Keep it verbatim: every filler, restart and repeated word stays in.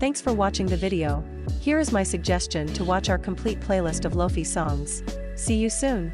Thanks for watching the video. Here is my suggestion to watch our complete playlist of Lofi songs. See you soon!